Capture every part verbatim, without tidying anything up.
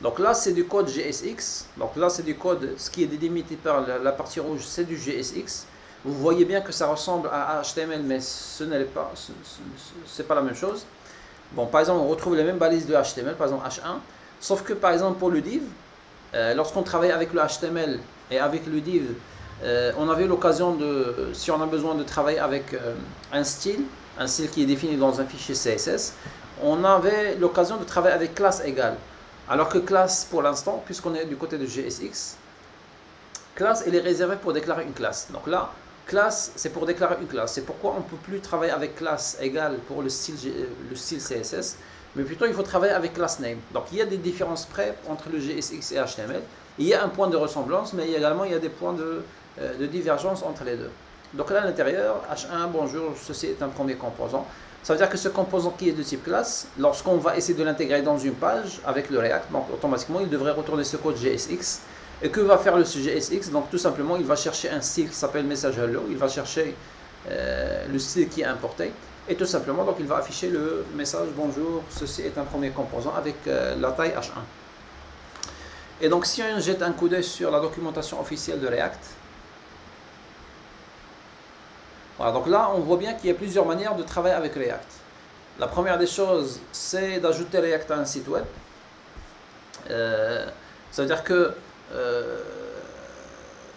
Donc là, c'est du code J S X. Donc là, c'est du code, ce qui est délimité par la, la partie rouge, c'est du J S X. Vous voyez bien que ça ressemble à H T M L, mais ce n'est pas, ce, ce, pas la même chose. Bon, par exemple, on retrouve les mêmes balises de H T M L, par exemple H un. Sauf que, par exemple, pour le div, euh, lorsqu'on travaille avec le H T M L et avec le div, euh, on avait l'occasion de, si on a besoin de travailler avec euh, un style, un style qui est défini dans un fichier C S S, on avait l'occasion de travailler avec classe égale. Alors que classe, pour l'instant, puisqu'on est du côté de J S X, classe, elle est réservée pour déclarer une classe. Donc là, classe, c'est pour déclarer une classe. C'est pourquoi on ne peut plus travailler avec classe égale pour le style, le style C S S, mais plutôt il faut travailler avec classe name. Donc il y a des différences près entre le J S X et H T M L. Il y a un point de ressemblance, mais également il y a des points de, de divergence entre les deux. Donc là, à l'intérieur, H un, bonjour, ceci est un premier composant. Ça veut dire que ce composant qui est de type classe, lorsqu'on va essayer de l'intégrer dans une page avec le React, donc automatiquement, il devrait retourner ce code J S X. Et que va faire le J S X? Donc tout simplement, il va chercher un style qui s'appelle message hello, il va chercher euh, le style qui est importé. Et tout simplement, donc il va afficher le message bonjour, ceci est un premier composant avec euh, la taille H un. Et donc si on jette un coup d'œil sur la documentation officielle de React, voilà, donc là, on voit bien qu'il y a plusieurs manières de travailler avec React. La première des choses, c'est d'ajouter React à un site web. Euh, ça veut dire que euh,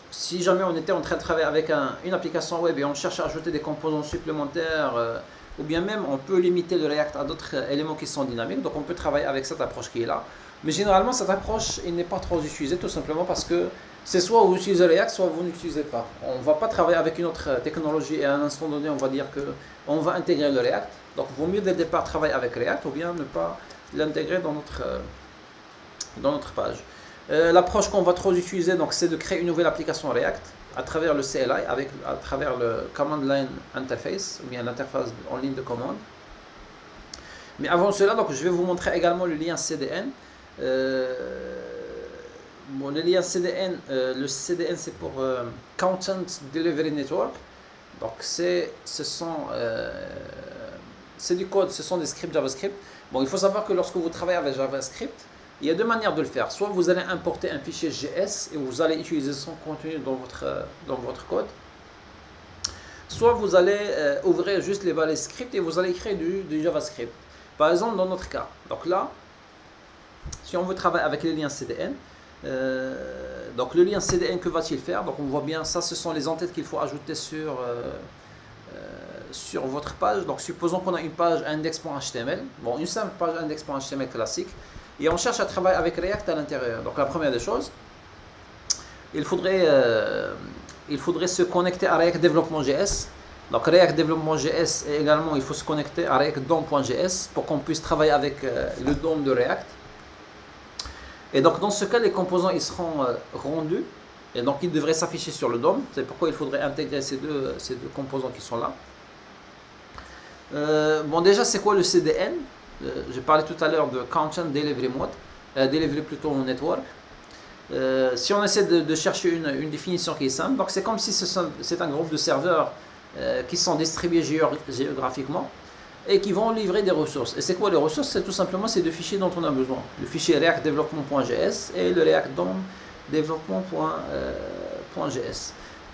si jamais on était en train de travailler avec un, une application web et on cherche à ajouter des composants supplémentaires, euh, ou bien même on peut limiter le React à d'autres éléments qui sont dynamiques, donc on peut travailler avec cette approche qui est là. Mais généralement, cette approche, elle n'est pas trop utilisée, tout simplement parce que c'est soit vous utilisez React, soit vous n'utilisez pas. On ne va pas travailler avec une autre technologie et à un instant donné, on va dire qu'on va intégrer le React. Donc, il vaut mieux dès le départ travailler avec React ou bien ne pas l'intégrer dans notre, dans notre page. Euh, L'approche qu'on va trop utiliser, c'est de créer une nouvelle application React à travers le C L I, avec, à travers le Command Line Interface, ou bien l'interface en ligne de commande. Mais avant cela, donc, je vais vous montrer également le lien C D N. Euh, Bon, le lien C D N, euh, le C D N c'est pour euh, Content Delivery Network. Donc c'est, ce sont, euh, c'est du code, ce sont des scripts JavaScript. Bon, il faut savoir que lorsque vous travaillez avec JavaScript, il y a deux manières de le faire. Soit vous allez importer un fichier J S et vous allez utiliser son contenu dans votre, dans votre code. Soit vous allez euh, ouvrir juste les balises script et vous allez créer du, du JavaScript. Par exemple, dans notre cas. Donc là, si on veut travailler avec les liens C D N. Euh, donc le lien C D N, que va-t-il faire? Donc on voit bien, ça ce sont les entêtes qu'il faut ajouter sur, euh, euh, sur votre page. Donc supposons qu'on a une page index.html, bon, une simple page index.html classique, et on cherche à travailler avec React à l'intérieur. Donc la première des choses, il faudrait, euh, il faudrait se connecter à React Development.js. Donc React Development.js, et également il faut se connecter à React D O M point J S pour qu'on puisse travailler avec euh, le D O M de React. Et donc dans ce cas, les composants ils seront euh, rendus et donc ils devraient s'afficher sur le D O M. C'est pourquoi il faudrait intégrer ces deux, ces deux composants qui sont là. Euh, bon, déjà c'est quoi le C D N? euh, J'ai parlé tout à l'heure de Content Delivery Mode, euh, Delivery plutôt Network. Euh, si on essaie de, de chercher une, une définition qui est simple, donc c'est comme si c'est ce un groupe de serveurs euh, qui sont distribués géographiquement et qui vont livrer des ressources. Et c'est quoi les ressources? C'est tout simplement ces deux fichiers dont on a besoin. Le fichier React Development.js et le React D O M Development.js.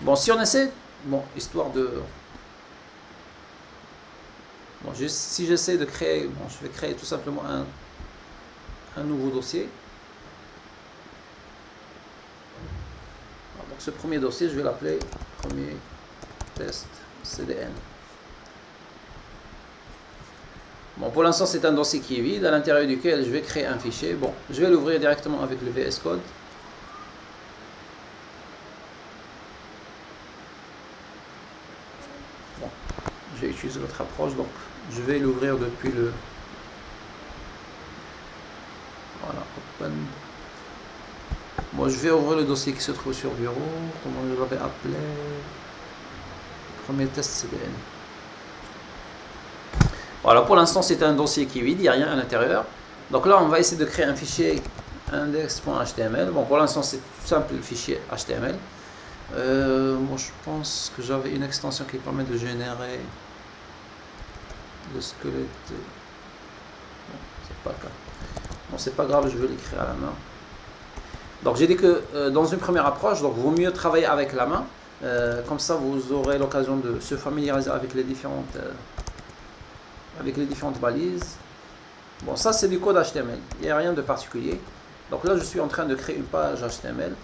Bon, si on essaie, bon, histoire de... Bon, je, si j'essaie de créer, bon, je vais créer tout simplement un, un nouveau dossier. Donc ce premier dossier, je vais l'appeler premier test C D N. Bon, pour l'instant, c'est un dossier qui est vide, à l'intérieur duquel je vais créer un fichier. Bon, je vais l'ouvrir directement avec le V S Code. Bon, j'ai utilisé l'autre approche, donc je vais l'ouvrir depuis le... Voilà, open. Bon, je vais ouvrir le dossier qui se trouve sur bureau. Comment je l'avais appelé? Premier test C D N. Voilà, pour l'instant c'est un dossier qui est vide, il n'y a rien à l'intérieur. Donc là on va essayer de créer un fichier index.html. Bon, pour l'instant c'est tout simple, le fichier H T M L. Euh, moi je pense que j'avais une extension qui permet de générer le squelette. Bon, c'est pas le cas. Bon, c'est pas grave, je vais l'écrire à la main. Donc j'ai dit que euh, dans une première approche, donc vaut mieux travailler avec la main. Euh, comme ça, vous aurez l'occasion de se familiariser avec les différentes, euh, avec les différentes balises. Bon, ça c'est du code H T M L. Il n'y a rien de particulier. Donc là, je suis en train de créer une page H T M L.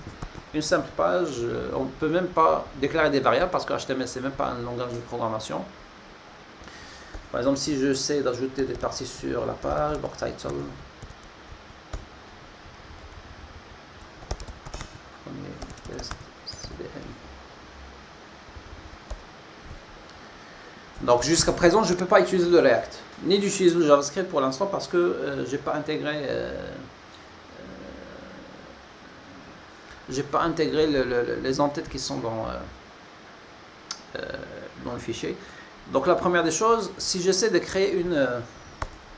Une simple page. Euh, on ne peut même pas déclarer des variables parce que H T M L, c'est même pas un langage de programmation. Par exemple, si je sais d'ajouter des parties sur la page, donc title. Donc jusqu'à présent, je ne peux pas utiliser le React, ni d'utiliser le JavaScript pour l'instant parce que euh, je n'ai pas intégré, euh, euh, j'ai pas intégré le, le, les entêtes qui sont dans, euh, euh, dans le fichier. Donc la première des choses, si j'essaie de créer une, euh,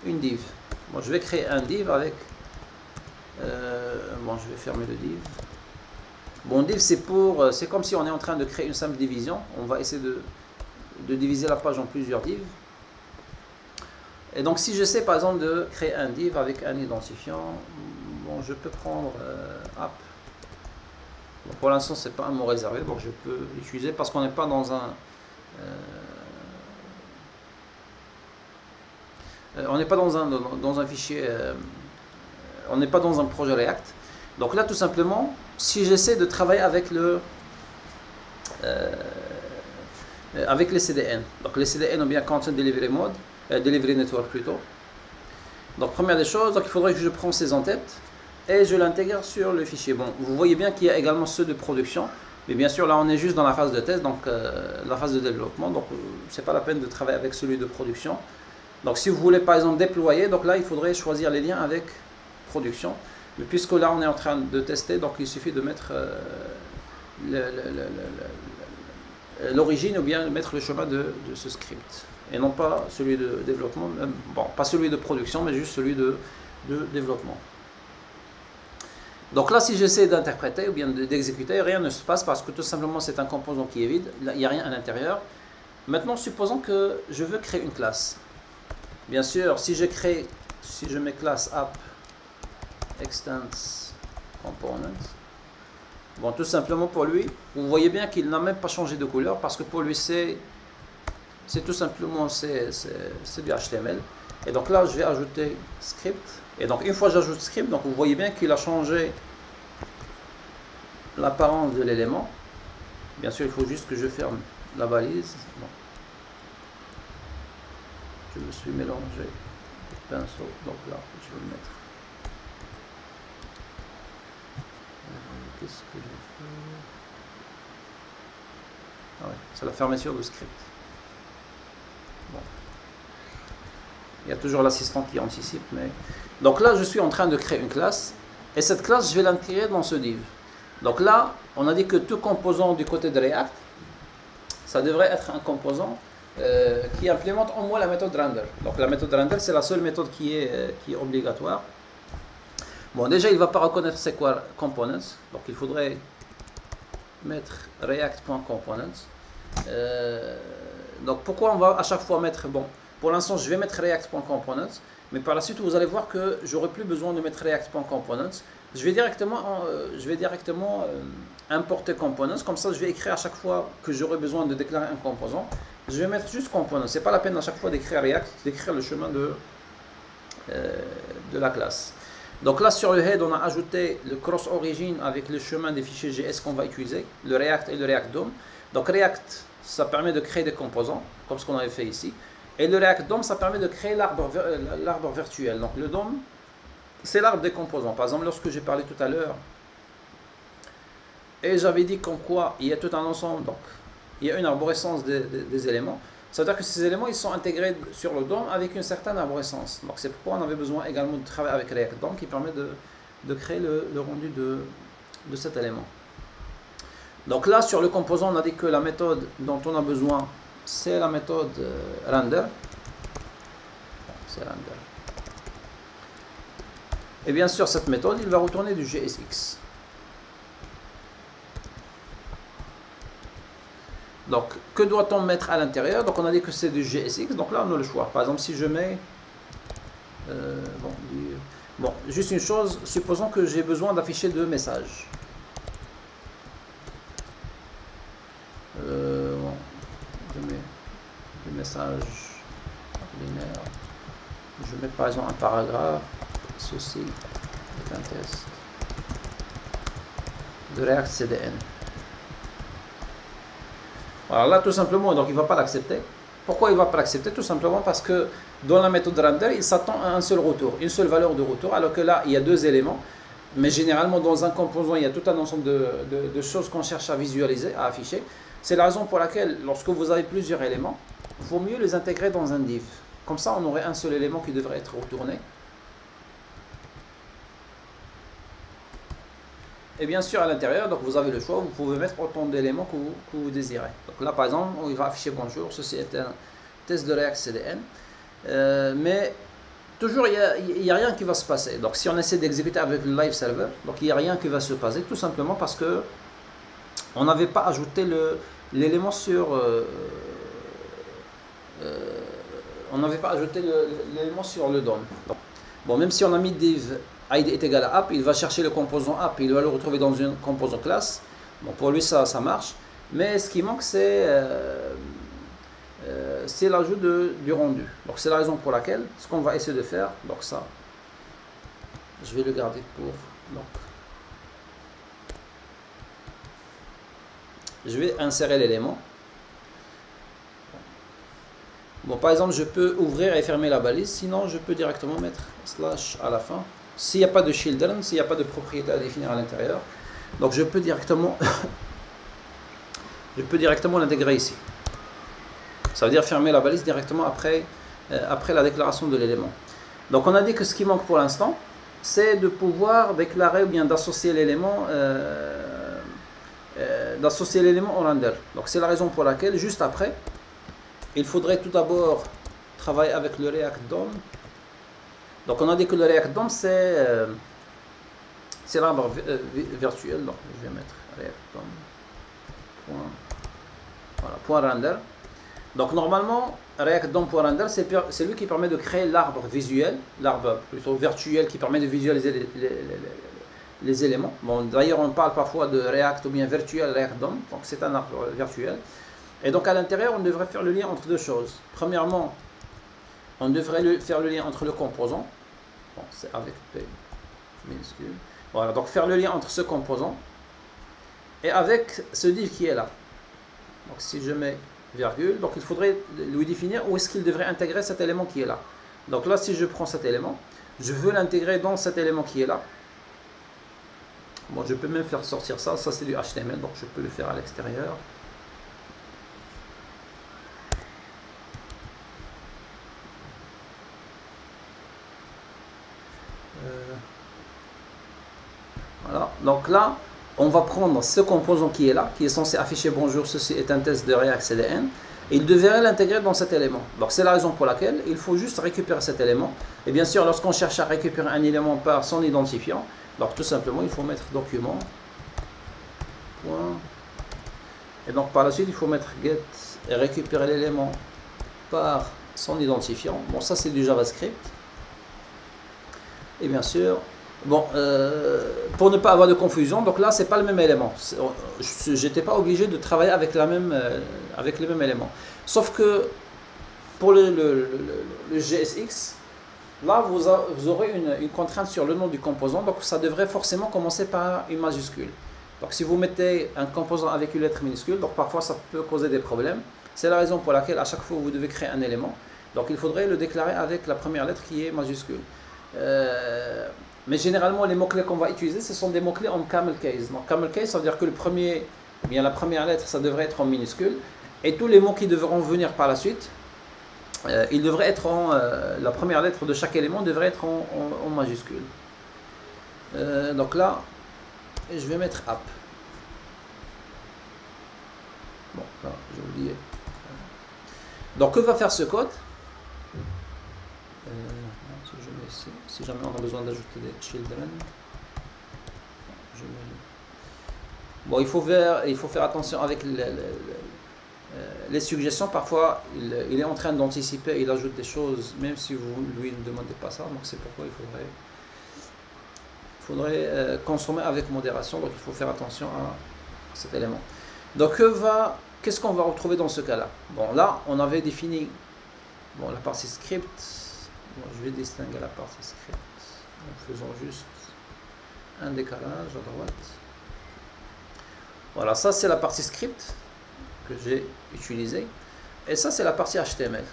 une div, bon, je vais créer un div avec, euh, bon je vais fermer le div. Bon, div c'est pour, c'est comme si on est en train de créer une simple division, on va essayer de... de diviser la page en plusieurs divs. Et donc si j'essaie par exemple de créer un div avec un identifiant, bon, je peux prendre euh, app. Bon, pour l'instant c'est pas un mot réservé, donc je peux l'utiliser parce qu'on n'est pas dans un euh, on n'est pas dans un dans un fichier euh, on n'est pas dans un projet React. Donc là tout simplement si j'essaie de travailler avec le euh, avec les C D N, donc les C D N ou bien Content Delivery Mode, euh, Delivery Network plutôt. Donc première des choses, donc il faudrait que je prenne ces entêtes et je l'intègre sur le fichier. Bon, vous voyez bien qu'il y a également ceux de production, mais bien sûr là on est juste dans la phase de test, donc euh, la phase de développement, donc euh, c'est pas la peine de travailler avec celui de production. Donc si vous voulez par exemple déployer, donc là il faudrait choisir les liens avec production, mais puisque là on est en train de tester, donc il suffit de mettre euh, le, le, le, le l'origine ou bien mettre le chemin de, de ce script et non pas celui de développement, bon pas celui de production mais juste celui de, de développement. Donc là si j'essaie d'interpréter ou bien d'exécuter, rien ne se passe parce que tout simplement c'est un composant qui est vide, il n'y a rien à l'intérieur. Maintenant supposons que je veux créer une classe, bien sûr si je crée, si je mets classe app extends component. Bon, tout simplement pour lui, vous voyez bien qu'il n'a même pas changé de couleur parce que pour lui c'est tout simplement c'est du H T M L. Et donc là je vais ajouter script et donc une fois j'ajoute script, donc vous voyez bien qu'il a changé l'apparence de l'élément. Bien sûr il faut juste que je ferme la balise. Bon. Je me suis mélangé le pinceau, donc là je vais le mettre. Qu'est-ce que je fais ? Ah ouais, c'est la fermeture de script. Bon. Il y a toujours l'assistant qui anticipe, mais... Donc là, je suis en train de créer une classe, et cette classe, je vais l'intégrer dans ce div. Donc là, on a dit que tout composant du côté de React, ça devrait être un composant euh, qui implémente au moins la méthode render. Donc la méthode render, c'est la seule méthode qui est, euh, qui est obligatoire. Bon, déjà, il ne va pas reconnaître c'est quoi components, donc il faudrait mettre react.components. Euh, donc, pourquoi on va à chaque fois mettre, bon, pour l'instant, je vais mettre react.components, mais par la suite, vous allez voir que j'aurai plus besoin de mettre react.components. Je vais directement, euh, je vais directement euh, importer components, comme ça, je vais écrire à chaque fois que j'aurai besoin de déclarer un composant. Je vais mettre juste components, c'est pas la peine à chaque fois d'écrire React, d'écrire le chemin de, euh, de la classe. Donc là sur le head on a ajouté le cross origin avec le chemin des fichiers J S qu'on va utiliser, le React et le React D O M. Donc React ça permet de créer des composants comme ce qu'on avait fait ici. Et le React D O M ça permet de créer l'arbre l'arbre virtuel. Donc le D O M c'est l'arbre des composants. Par exemple lorsque j'ai parlé tout à l'heure et j'avais dit comme quoi il y a tout un ensemble, donc il y a une arborescence des, des, des éléments. C'est-à-dire que ces éléments, ils sont intégrés sur le D O M avec une certaine arborescence. Donc c'est pourquoi on avait besoin également de travailler avec React D O M qui permet de, de créer le, le rendu de, de cet élément. Donc là, sur le composant, on a dit que la méthode dont on a besoin, c'est la méthode euh, render. C'est render. Et bien sûr, cette méthode, il va retourner du J S X. Donc, que doit-on mettre à l'intérieur? Donc, on a dit que c'est du J S X. Donc là, on a le choix. Par exemple, si je mets... Euh, bon, Bon, juste une chose, supposons que j'ai besoin d'afficher deux messages. Euh, bon, deux messages linéaires. Je mets par exemple un paragraphe, ceci est un test de React C D N. Voilà, là tout simplement, donc il ne va pas l'accepter. Pourquoi il ne va pas l'accepter? Tout simplement parce que dans la méthode render, il s'attend à un seul retour, une seule valeur de retour, alors que là, il y a deux éléments. Mais généralement, dans un composant, il y a tout un ensemble de, de, de choses qu'on cherche à visualiser, à afficher. C'est la raison pour laquelle, lorsque vous avez plusieurs éléments, il vaut mieux les intégrer dans un div. Comme ça, on aurait un seul élément qui devrait être retourné. Et bien sûr, à l'intérieur, donc vous avez le choix, vous pouvez mettre autant d'éléments que vous, que vous désirez. Donc là, par exemple, on va afficher bonjour, ceci est un test de React C D N. Euh, mais toujours, il n'y a, a rien qui va se passer. Donc si on essaie d'exécuter avec le Live Server, donc il n'y a rien qui va se passer, tout simplement parce que on n'avait pas ajouté l'élément sur... Euh, euh, on n'avait pas ajouté l'élément sur le D O M. Donc, bon, même si on a mis div I D est égal à app, il va chercher le composant app, il va le retrouver dans une composant classe. Bon, pour lui, ça, ça marche. Mais ce qui manque, c'est euh, euh, c'est l'ajout du rendu. Donc, c'est la raison pour laquelle, ce qu'on va essayer de faire, donc ça, je vais le garder pour... Donc, je vais insérer l'élément. Bon, par exemple, je peux ouvrir et fermer la balise, sinon je peux directement mettre slash à la fin. S'il n'y a pas de children, s'il n'y a pas de propriété à définir à l'intérieur, donc je peux directement je peux directement l'intégrer ici. Ça veut dire fermer la balise directement après, euh, après la déclaration de l'élément. Donc on a dit que ce qui manque pour l'instant, c'est de pouvoir déclarer ou bien d'associer l'élément euh, euh, d'associer l'élément au render. Donc c'est la raison pour laquelle, juste après, il faudrait tout d'abord travailler avec le React D O M. Donc on a dit que le React D O M, c'est euh, l'arbre euh, virtuel. Donc je vais mettre React D O M. Point, voilà, point render. Donc normalement, React D O M.render, c'est lui qui permet de créer l'arbre visuel, l'arbre plutôt virtuel qui permet de visualiser les, les, les, les éléments. Bon, d'ailleurs, on parle parfois de React ou bien virtuel React D O M. Donc c'est un arbre virtuel. Et donc à l'intérieur, on devrait faire le lien entre deux choses. Premièrement, on devrait le, faire le lien entre le composant. Bon, c'est avec P minuscule. Voilà, donc faire le lien entre ce composant et avec ce div qui est là. Donc si je mets virgule, donc il faudrait lui définir où est-ce qu'il devrait intégrer cet élément qui est là. Donc là, si je prends cet élément, je veux l'intégrer dans cet élément qui est là. Bon, je peux même faire sortir ça. Ça, c'est du H T M L, donc je peux le faire à l'extérieur. Voilà, donc là, on va prendre ce composant qui est là, qui est censé afficher bonjour, ceci est un test de React C D N, et il devrait l'intégrer dans cet élément. Donc c'est la raison pour laquelle il faut juste récupérer cet élément. Et bien sûr, lorsqu'on cherche à récupérer un élément par son identifiant, donc tout simplement, il faut mettre document. Point. Et donc par la suite, il faut mettre get et récupérer l'élément par son identifiant. Bon, ça c'est du JavaScript. Et bien sûr, bon, euh, pour ne pas avoir de confusion, donc là, c'est pas le même élément. J'étais pas obligé de travailler avec la même, euh, avec le même élément. Sauf que pour le, le, le, le J S X, là, vous, a, vous aurez une, une contrainte sur le nom du composant. Donc, ça devrait forcément commencer par une majuscule. Donc, si vous mettez un composant avec une lettre minuscule, donc parfois, ça peut causer des problèmes. C'est la raison pour laquelle à chaque fois, vous devez créer un élément. Donc, il faudrait le déclarer avec la première lettre qui est majuscule. Euh, mais généralement, les mots-clés qu'on va utiliser, ce sont des mots-clés en camel case. Donc, camel case, ça veut dire que le premier, ou bien la première lettre, ça devrait être en minuscule. Et tous les mots qui devront venir par la suite, euh, ils devraient être en... Euh, la première lettre de chaque élément devrait être en, en, en majuscule. Euh, donc là, je vais mettre app. Bon, là, j'ai oublié. Donc, que va faire ce code ? euh, Si, si jamais on a besoin d'ajouter des children, je me... bon, il faut faire, il faut faire attention avec les, les, les suggestions. Parfois, il, il est en train d'anticiper, il ajoute des choses, même si vous lui ne demandez pas ça. Donc, c'est pourquoi il faudrait faudrait euh, consommer avec modération, donc il faut faire attention à cet élément. Donc va, qu'est-ce qu'on va retrouver dans ce cas-là? Bon, là, on avait défini bon, la partie script. Bon, je vais distinguer la partie script en faisant juste un décalage à droite. Voilà, ça c'est la partie script que j'ai utilisée. Et ça c'est la partie H T M L.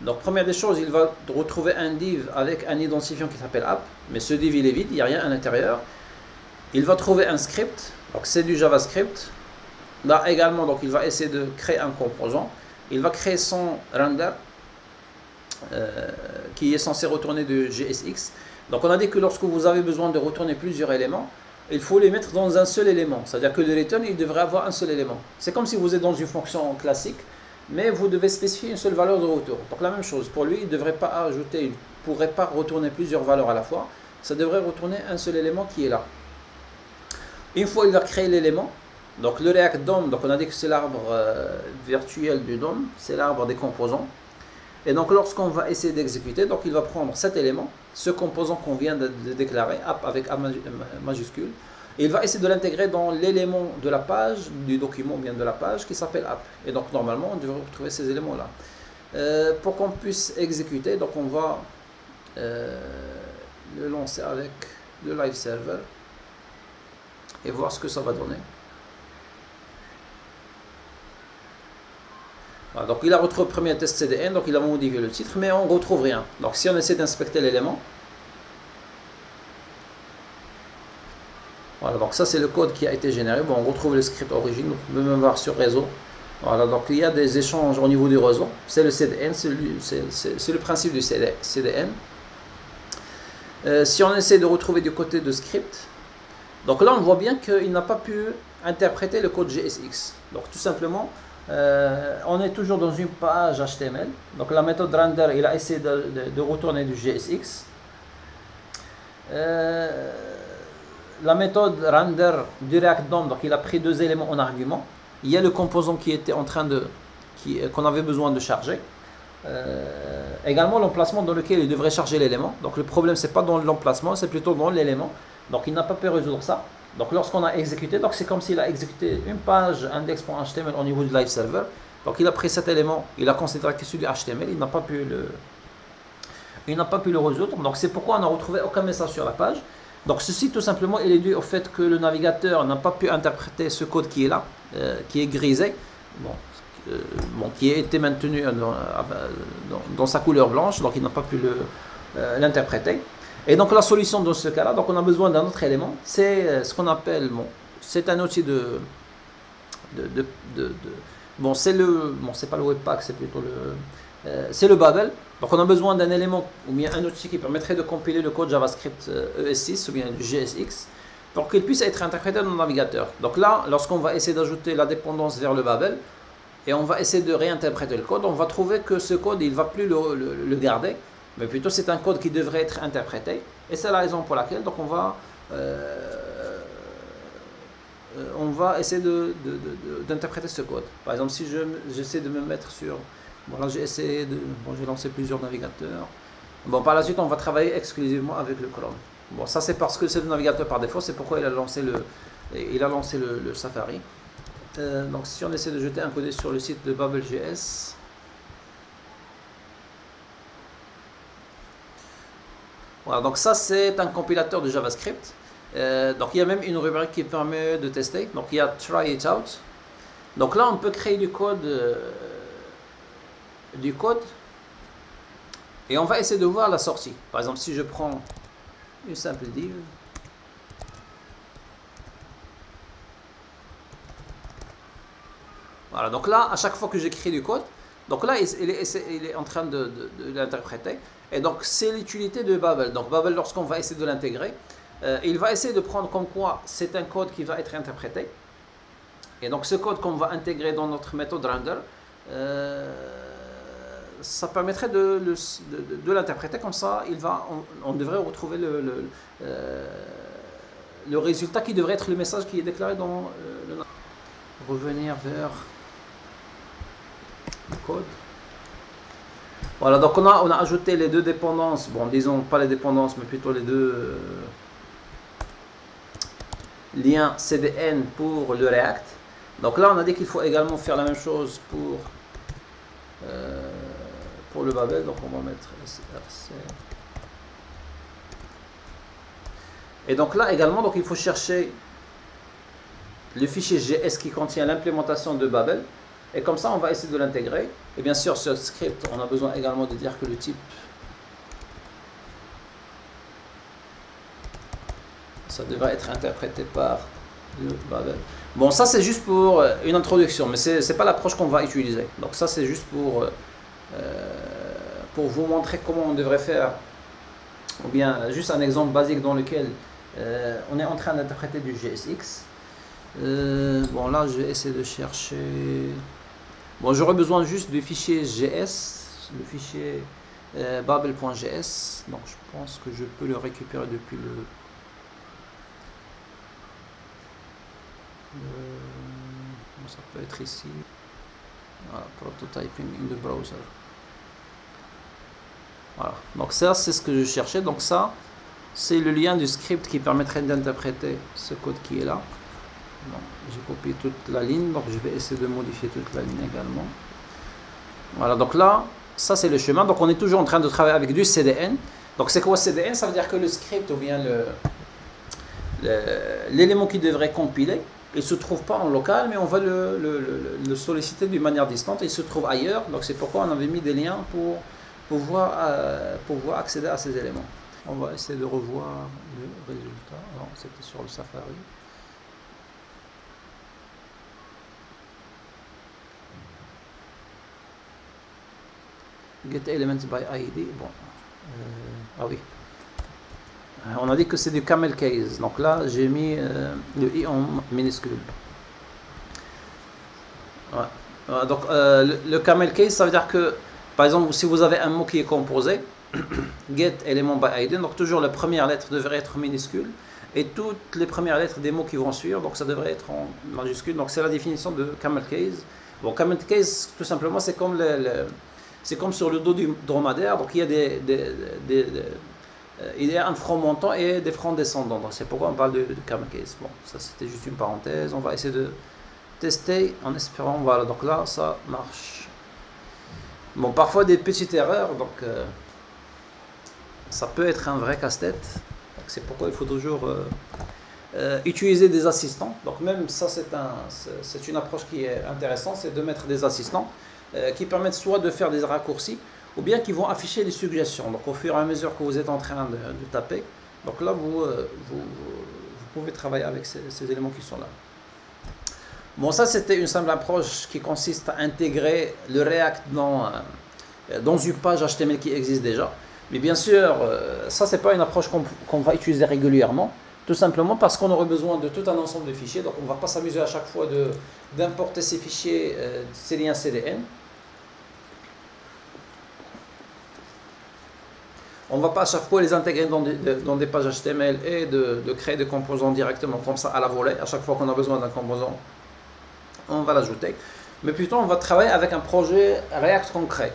Donc première des choses, il va retrouver un div avec un identifiant qui s'appelle app. Mais ce div il est vide, il n'y a rien à l'intérieur. Il va trouver un script, donc c'est du JavaScript. Là également, donc il va essayer de créer un composant. Il va créer son render euh, qui est censé retourner de J S X. Donc on a dit que lorsque vous avez besoin de retourner plusieurs éléments, il faut les mettre dans un seul élément. C'est-à-dire que le return, il devrait avoir un seul élément. C'est comme si vous êtes dans une fonction classique, mais vous devez spécifier une seule valeur de retour. Donc la même chose, pour lui, il ne devrait pas ajouter, il ne pourrait pas retourner plusieurs valeurs à la fois. Ça devrait retourner un seul élément qui est là. Une fois il a créé l'élément, donc le React D O M, donc on a dit que c'est l'arbre euh, virtuel du D O M, c'est l'arbre des composants. Et donc lorsqu'on va essayer d'exécuter, donc il va prendre cet élément, ce composant qu'on vient de, de déclarer, app avec A majuscule, et il va essayer de l'intégrer dans l'élément de la page, du document bien de la page, qui s'appelle app. Et donc normalement, on devrait retrouver ces éléments-là. Euh, pour qu'on puisse exécuter, donc on va euh, le lancer avec le Live Server et voir ce que ça va donner. Voilà, donc il a retrouvé le premier test C D N, donc il a modifié le titre, mais on ne retrouve rien. Donc si on essaie d'inspecter l'élément, voilà, donc ça c'est le code qui a été généré. Bon, on retrouve le script origine, on peut même voir sur réseau. Voilà, donc il y a des échanges au niveau du réseau. C'est le C D N, c'est le, le principe du C D N. Euh, si on essaie de retrouver du côté de script, donc là on voit bien qu'il n'a pas pu interpréter le code J S X. Donc tout simplement, Euh, on est toujours dans une page H T M L. Donc la méthode render, il a essayé de, de, de retourner du J S X. Euh, la méthode render du React D O M, donc il a pris deux éléments en argument. Il y a le composant qui était en train de, qu'on avait besoin de charger. Euh, également l'emplacement dans lequel il devrait charger l'élément. Donc le problème c'est pas dans l'emplacement, c'est plutôt dans l'élément. Donc il n'a pas pu résoudre ça. Donc lorsqu'on a exécuté, donc c'est comme s'il a exécuté une page index.html au niveau du Live Server. Donc il a pris cet élément, il a considéré que c'est du H T M L, il n'a pas pu le, il n'a pas pu le résoudre. Donc c'est pourquoi on n'a retrouvé aucun message sur la page. Donc ceci tout simplement il est dû au fait que le navigateur n'a pas pu interpréter ce code qui est là, euh, qui est grisé, bon, euh, bon, qui a été maintenu dans, dans, dans sa couleur blanche, donc il n'a pas pu l'interpréter. Et donc la solution dans ce cas-là, donc on a besoin d'un autre élément, c'est ce qu'on appelle, bon, c'est un outil de, de, de, de, de bon, c'est le, bon, c'est pas le webpack, c'est plutôt le, euh, c'est le Babel. Donc on a besoin d'un élément ou bien un outil qui permettrait de compiler le code JavaScript euh, E S six ou bien J S X pour qu'il puisse être interprété dans le navigateur. Donc là, lorsqu'on va essayer d'ajouter la dépendance vers le Babel et on va essayer de réinterpréter le code, on va trouver que ce code, il ne va plus le, le, le garder. Mais plutôt c'est un code qui devrait être interprété, et c'est la raison pour laquelle donc on va euh, on va essayer de d'interpréter ce code. Par exemple, si je j'essaie de me mettre sur, bon là j'ai essayé de, bon j'ai lancé plusieurs navigateurs. Bon, par la suite on va travailler exclusivement avec le Chrome. Bon, ça c'est parce que c'est le navigateur par défaut, c'est pourquoi il a lancé le il a lancé le, le Safari. Euh, donc si on essaie de jeter un coup d'œil sur le site de Babel.js. Voilà, donc ça c'est un compilateur de JavaScript. Euh, donc il y a même une rubrique qui permet de tester. Donc il y a try it out. Donc là on peut créer du code, euh, du code, et on va essayer de voir la sortie. Par exemple, si je prends une simple div, voilà. Donc là, à chaque fois que j'écris du code, donc là, il est, il est en train de, de, de l'interpréter. Et donc, c'est l'utilité de Babel. Donc, Babel, lorsqu'on va essayer de l'intégrer, euh, il va essayer de prendre comme quoi c'est un code qui va être interprété. Et donc, ce code qu'on va intégrer dans notre méthode render, euh, ça permettrait de, de, de, de l'interpréter. Comme ça, il va, on, on devrait retrouver le, le, euh, le résultat qui devrait être le message qui est déclaré dans euh, le... Revenir vers... code. Voilà, donc on a, on a ajouté les deux dépendances, bon disons pas les dépendances mais plutôt les deux lien C D N pour le React. Donc là on a dit qu'il faut également faire la même chose pour euh, pour le Babel. Donc on va mettre S R C. Et donc là également, donc il faut chercher le fichier J S qui contient l'implémentation de Babel. Et comme ça on va essayer de l'intégrer. Et bien sûr ce script, on a besoin également de dire que le type, ça devrait être interprété par le Babel. Bon, ça c'est juste pour une introduction, mais ce n'est pas l'approche qu'on va utiliser. Donc ça c'est juste pour, euh, pour vous montrer comment on devrait faire, ou bien juste un exemple basique dans lequel euh, on est en train d'interpréter du J S X. Euh, bon là je vais essayer de chercher... Bon, j'aurais besoin juste du fichier J S, le fichier euh, babel point J S. Donc je pense que je peux le récupérer depuis le... ça peut être ici, voilà, prototyping in the browser. Voilà, donc ça c'est ce que je cherchais. Donc ça c'est le lien du script qui permettrait d'interpréter ce code qui est là. J'ai copié toute la ligne, donc je vais essayer de modifier toute la ligne également. Voilà, donc là ça c'est le chemin. Donc on est toujours en train de travailler avec du C D N. Donc c'est quoi C D N? Ça veut dire que le script ou bien le l'élément qui devrait compiler, il se trouve pas en local, mais on va le, le, le, le solliciter d'une manière distante. Il se trouve ailleurs, donc c'est pourquoi on avait mis des liens pour pouvoir, euh, pouvoir accéder à ces éléments. On va essayer de revoir le résultat. Non, c'était sur le Safari. Get elements by I D. Bon, euh, ah oui. On a dit que c'est du camel case, donc là j'ai mis euh, le i en minuscule. Ouais. Donc euh, le, le camel case, ça veut dire que par exemple si vous avez un mot qui est composé, get element by id, donc toujours la première lettre devrait être minuscule et toutes les premières lettres des mots qui vont suivre, donc ça devrait être en majuscule. Donc c'est la définition de camel case. Bon, camel case tout simplement c'est comme le, le, c'est comme sur le dos du dromadaire, donc il y a des, des, des, des il y a un front montant et des fronts descendants, donc c'est pourquoi on parle de, de camel case. Bon, ça c'était juste une parenthèse, on va essayer de tester en espérant, voilà, donc là ça marche. Bon, parfois des petites erreurs, donc euh, ça peut être un vrai casse-tête, c'est pourquoi il faut toujours euh, euh, utiliser des assistants. Donc même ça c'est un, c'est une approche qui est intéressante, c'est de mettre des assistants euh, qui permettent soit de faire des raccourcis ou bien qui vont afficher des suggestions. Donc au fur et à mesure que vous êtes en train de, de taper, donc là vous, euh, vous, vous pouvez travailler avec ces, ces éléments qui sont là. Bon, ça c'était une simple approche qui consiste à intégrer le React dans, euh, dans une page H T M L qui existe déjà. Mais bien sûr, euh, ça c'est pas une approche qu'on qu'on va utiliser régulièrement, tout simplement parce qu'on aurait besoin de tout un ensemble de fichiers, donc on va pas s'amuser à chaque fois de d'importer ces fichiers, euh, ces liens C D N. On ne va pas à chaque fois les intégrer dans des, dans des pages H T M L et de, de créer des composants directement comme ça à la volée. À chaque fois qu'on a besoin d'un composant, on va l'ajouter. Mais plutôt, on va travailler avec un projet React concret.